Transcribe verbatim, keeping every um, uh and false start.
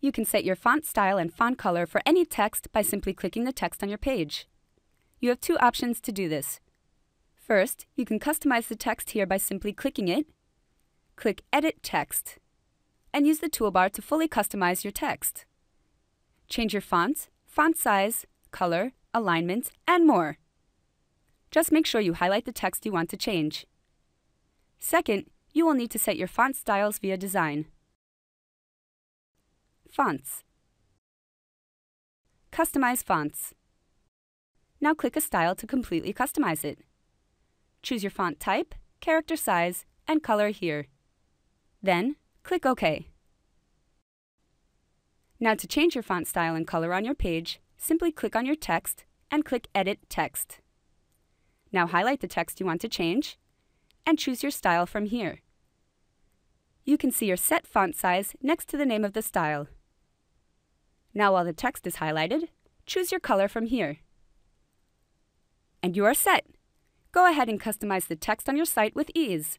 You can set your font style and font color for any text by simply clicking the text on your page. You have two options to do this. First, you can customize the text here by simply clicking it. Click Edit Text, and use the toolbar to fully customize your text. Change your font, font size, color, alignment, and more. Just make sure you highlight the text you want to change. Second, you will need to set your font styles via design. Fonts. Customize fonts. Now click a style to completely customize it. Choose your font type, character size, and color here. Then, click OK. Now to change your font style and color on your page, simply click on your text and click Edit Text. Now highlight the text you want to change and choose your style from here. You can see your set font size next to the name of the style. Now while the text is highlighted, choose your color from here. And you are set! Go ahead and customize the text on your site with ease.